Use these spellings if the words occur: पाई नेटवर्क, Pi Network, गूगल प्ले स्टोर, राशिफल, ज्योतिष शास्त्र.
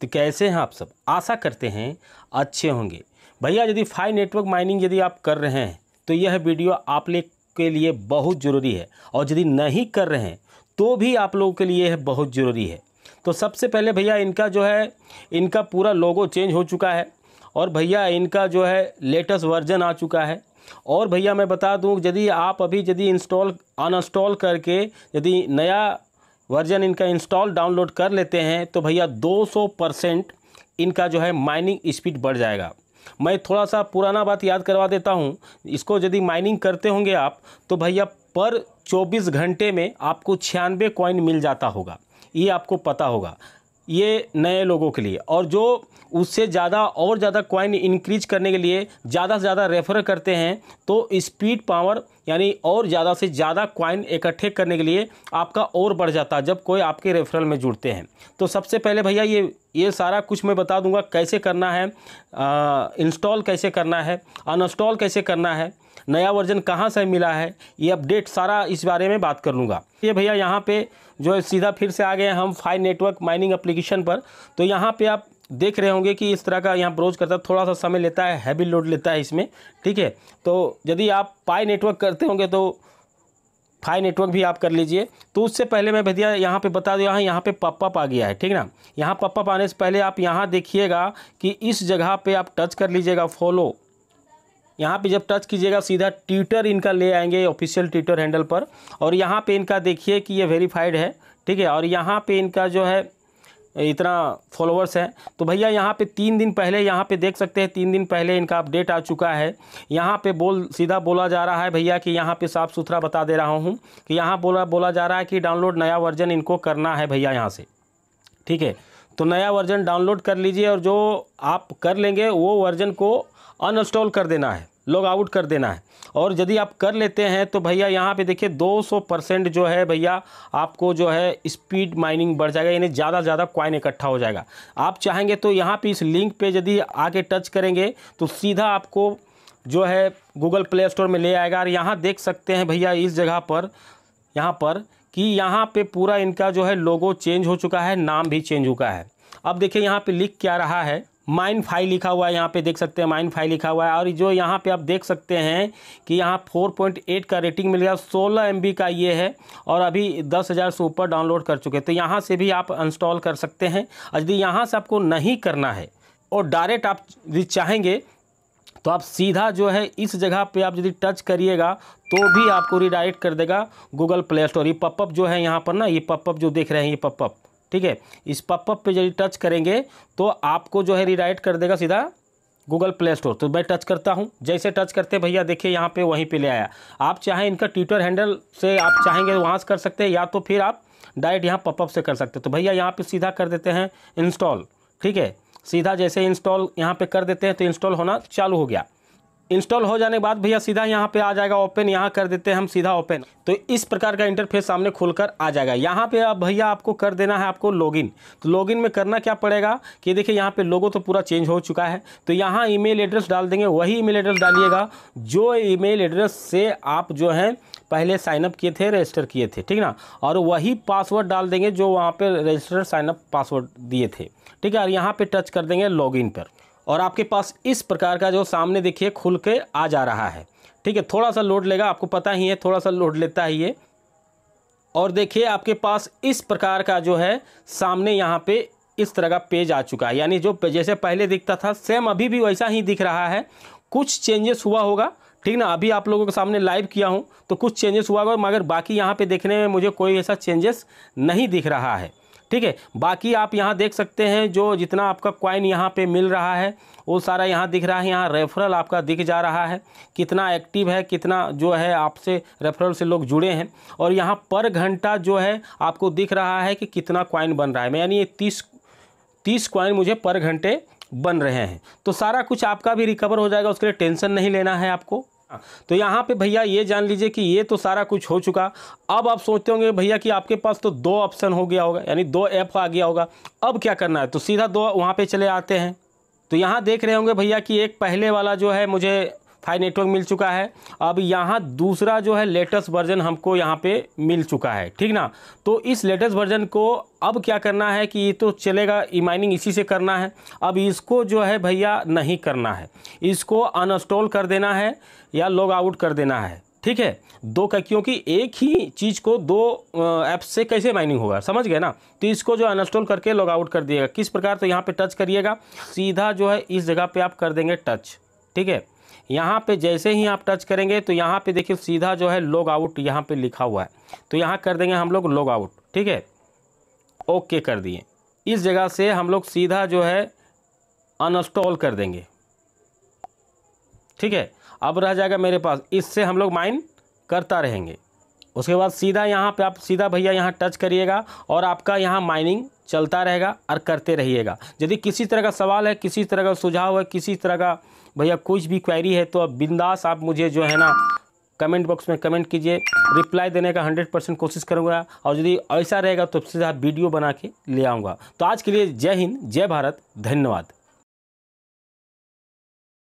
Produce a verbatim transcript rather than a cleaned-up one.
तो कैसे हैं आप सब, आशा करते हैं अच्छे होंगे। भैया यदि पाई नेटवर्क माइनिंग यदि आप कर रहे हैं तो यह वीडियो आप लोग के लिए बहुत ज़रूरी है, और यदि नहीं कर रहे हैं तो भी आप लोगों के लिए यह बहुत ज़रूरी है। तो सबसे पहले भैया इनका जो है इनका पूरा लोगो चेंज हो चुका है, और भैया इनका जो है लेटेस्ट वर्जन आ चुका है। और भैया मैं बता दूं, यदि आप अभी यदि इंस्टॉल अनइंस्टॉल करके यदि नया वर्जन इनका इंस्टॉल डाउनलोड कर लेते हैं तो भैया दो सौ परसेंट इनका जो है माइनिंग स्पीड बढ़ जाएगा। मैं थोड़ा सा पुराना बात याद करवा देता हूँ। इसको यदि माइनिंग करते होंगे आप तो भैया पर चौबीस घंटे में आपको छियानवे कॉइन मिल जाता होगा, ये आपको पता होगा, ये नए लोगों के लिए। और जो उससे ज़्यादा और ज़्यादा कॉइन इंक्रीज करने के लिए ज़्यादा से ज़्यादा रेफर करते हैं तो स्पीड पावर यानी और ज़्यादा से ज़्यादा कॉइन इकट्ठे करने के लिए आपका और बढ़ जाता है जब कोई आपके रेफरल में जुड़ते हैं। तो सबसे पहले भैया ये ये सारा कुछ मैं बता दूंगा कैसे करना है, इंस्टॉल कैसे करना है, अनइंस्टॉल कैसे करना है, नया वर्जन कहाँ से मिला है, ये अपडेट सारा इस बारे में बात कर लूँगा। ये भैया यहाँ पे जो है सीधा फिर से आ गए हम पाई नेटवर्क माइनिंग एप्लीकेशन पर। तो यहाँ पे आप देख रहे होंगे कि इस तरह का यहाँ ब्राउज करता है, थोड़ा सा समय लेता है, हैवी लोड लेता है इसमें, ठीक है। तो यदि आप पाई नेटवर्क करते होंगे तो पाई नेटवर्क भी आप कर लीजिए। तो उससे पहले मैं भैया यहाँ पे बता दूँ, यहाँ यहाँ पे पॉपअप आ गया है, ठीक ना। यहाँ पॉपअप आने से पहले आप यहाँ देखिएगा कि इस जगह पे आप टच कर लीजिएगा, फॉलो यहाँ पे जब टच कीजिएगा सीधा ट्विटर इनका ले आएंगे ऑफिशियल ट्विटर हैंडल पर, और यहाँ पे इनका देखिए कि ये वेरीफाइड है, ठीक है। और यहाँ पे इनका जो है इतना फॉलोअर्स है। तो भैया यहाँ पे तीन दिन पहले यहाँ पे देख सकते हैं, तीन दिन पहले इनका अपडेट आ चुका है। यहाँ पे बोल सीधा बोला जा रहा है भैया कि यहाँ पे साफ़ सुथरा बता दे रहा हूँ कि यहाँ बोला बोला जा रहा है कि डाउनलोड नया वर्जन इनको करना है भैया यहाँ से, ठीक है। तो नया वर्जन डाउनलोड कर लीजिए, और जो आप कर लेंगे वो वर्जन को अनइंस्टॉल कर देना है, लॉग आउट कर देना है। और यदि आप कर लेते हैं तो भैया यहाँ पे देखिए दो सौ परसेंट जो है भैया आपको जो है स्पीड माइनिंग बढ़ जाएगा, यानी ज़्यादा से ज़्यादा कॉइन इकट्ठा हो जाएगा। आप चाहेंगे तो यहाँ पे इस लिंक पे यदि आके टच करेंगे तो सीधा आपको जो है गूगल प्ले स्टोर में ले आएगा। और यहाँ देख सकते हैं भैया इस जगह पर यहाँ पर कि यहाँ पर पूरा इनका जो है लोगो चेंज हो चुका है, नाम भी चेंज हो चुका है। अब देखिए यहाँ पर लिख क्या रहा है, माइन पाई लिखा हुआ है, यहाँ पे देख सकते हैं माइन पाई लिखा हुआ है। और जो यहाँ पे आप देख सकते हैं कि यहाँ चार पॉइंट आठ का रेटिंग मिल गया, सोलह एम बी का ये है, और अभी दस हज़ार से ऊपर डाउनलोड कर चुके हैं। तो यहाँ से भी आप इंस्टॉल कर सकते हैं। यदि यहाँ से आपको नहीं करना है और डायरेक्ट आप यदि चाहेंगे तो आप सीधा जो है इस जगह पे आप यदि टच करिएगा तो भी आपको रिडायरेक्ट कर देगा गूगल प्ले स्टोर। ये पॉपअप जो है यहाँ पर ना, ये पॉपअप जो देख रहे हैं ये पॉपअप, ठीक है, इस पॉपअप पे यदि टच करेंगे तो आपको जो है रिडायरेक्ट कर देगा सीधा गूगल प्ले स्टोर। तो मैं टच करता हूँ, जैसे टच करते भैया देखिए यहाँ पे वहीं पे ले आया। आप चाहे इनका ट्विटर हैंडल से आप चाहेंगे वहाँ से कर सकते हैं, या तो फिर आप डायरेक्ट यहाँ पॉपअप से कर सकते हैं। तो भैया यहाँ पे सीधा कर देते हैं इंस्टॉल, ठीक है। सीधा जैसे इंस्टॉल यहाँ पर कर देते हैं तो इंस्टॉल होना चालू हो गया। इंस्टॉल हो जाने के बाद भैया सीधा यहाँ पे आ जाएगा ओपन, यहाँ कर देते हैं हम सीधा ओपन। तो इस प्रकार का इंटरफेस सामने खुलकर आ जाएगा। यहाँ पे अब भैया आपको कर देना है आपको लॉगिन। तो लॉगिन में करना क्या पड़ेगा कि देखिए यहाँ पे लोगो तो पूरा चेंज हो चुका है। तो यहाँ ईमेल एड्रेस डाल देंगे, वही ईमेल एड्रेस डालिएगा जो ईमेल एड्रेस से आप जो हैं पहले साइनअप किए थे, रजिस्टर किए थे, ठीक ना। और वही पासवर्ड डाल देंगे जो वहाँ पर रजिस्टर साइनअप पासवर्ड दिए थे, ठीक है। और यहाँ पर टच कर देंगे लॉगिन पर, और आपके पास इस प्रकार का जो सामने देखिए खुल के आ जा रहा है, ठीक है। थोड़ा सा लोड लेगा, आपको पता ही है, थोड़ा सा लोड लेता है ये। और देखिए आपके पास इस प्रकार का जो है सामने यहाँ पे इस तरह का पेज आ चुका है, यानी जो जैसे पहले दिखता था सेम अभी भी वैसा ही दिख रहा है। कुछ चेंजेस हुआ होगा, ठीक ना, अभी आप लोगों के सामने लाइव किया हूँ तो कुछ चेंजेस हुआ होगा, मगर बाकी यहाँ पर देखने में मुझे कोई ऐसा चेंजेस नहीं दिख रहा है, ठीक है। बाकी आप यहाँ देख सकते हैं जो जितना आपका कॉइन यहाँ पे मिल रहा है वो सारा यहाँ दिख रहा है। यहाँ रेफरल आपका दिख जा रहा है, कितना एक्टिव है, कितना जो है आपसे रेफरल से लोग जुड़े हैं। और यहाँ पर घंटा जो है आपको दिख रहा है कि कितना कॉइन बन रहा है। मैं यानी ये तीस तीस कॉइन मुझे पर घंटे बन रहे हैं। तो सारा कुछ आपका भी रिकवर हो जाएगा, उसके लिए टेंशन नहीं लेना है आपको। तो यहाँ पे भैया ये जान लीजिए कि ये तो सारा कुछ हो चुका। अब आप सोचते होंगे भैया कि आपके पास तो दो ऑप्शन हो गया होगा, यानी दो ऐप आ गया होगा, अब क्या करना है। तो सीधा दो वहाँ पे चले आते हैं। तो यहाँ देख रहे होंगे भैया कि एक पहले वाला जो है मुझे पाई नेटवर्क मिल चुका है। अब यहाँ दूसरा जो है लेटेस्ट वर्जन हमको यहाँ पे मिल चुका है, ठीक ना। तो इस लेटेस्ट वर्जन को अब क्या करना है कि ये तो चलेगा, ई माइनिंग इसी से करना है। अब इसको जो है भैया नहीं करना है, इसको अनइंस्टॉल कर देना है या लॉग आउट कर देना है, ठीक है। दो का, क्योंकि एक ही चीज़ को दो ऐप से कैसे माइनिंग होगा, समझ गए ना। तो इसको जो अनइंस्टॉल करके लॉग आउट कर दिएगा। किस प्रकार, तो यहाँ पे टच करिएगा, सीधा जो है इस जगह पे आप कर देंगे टच, ठीक है। यहाँ पे जैसे ही आप टच करेंगे तो यहाँ पे देखिए सीधा जो है लॉग आउट यहाँ पे लिखा हुआ है, तो यहाँ कर देंगे हम लोग लॉग आउट, ठीक है। ओके कर दिए। इस जगह से हम लोग सीधा जो है अनइंस्टॉल कर देंगे, ठीक है। अब रह जाएगा मेरे पास, इससे हम लोग माइन करता रहेंगे। उसके बाद सीधा यहाँ पे आप सीधा भैया यहाँ टच करिएगा और आपका यहाँ माइनिंग चलता रहेगा और करते रहिएगा। यदि किसी तरह का सवाल है, किसी तरह का सुझाव है, किसी तरह का भैया कुछ भी क्वेरी है, तो अब बिंदास आप मुझे जो है ना कमेंट बॉक्स में कमेंट कीजिए, रिप्लाई देने का हंड्रेड परसेंट कोशिश करूँगा। और यदि ऐसा रहेगा तो सीधा वीडियो बना के ले आऊँगा। तो आज के लिए जय हिंद, जय भारत, धन्यवाद।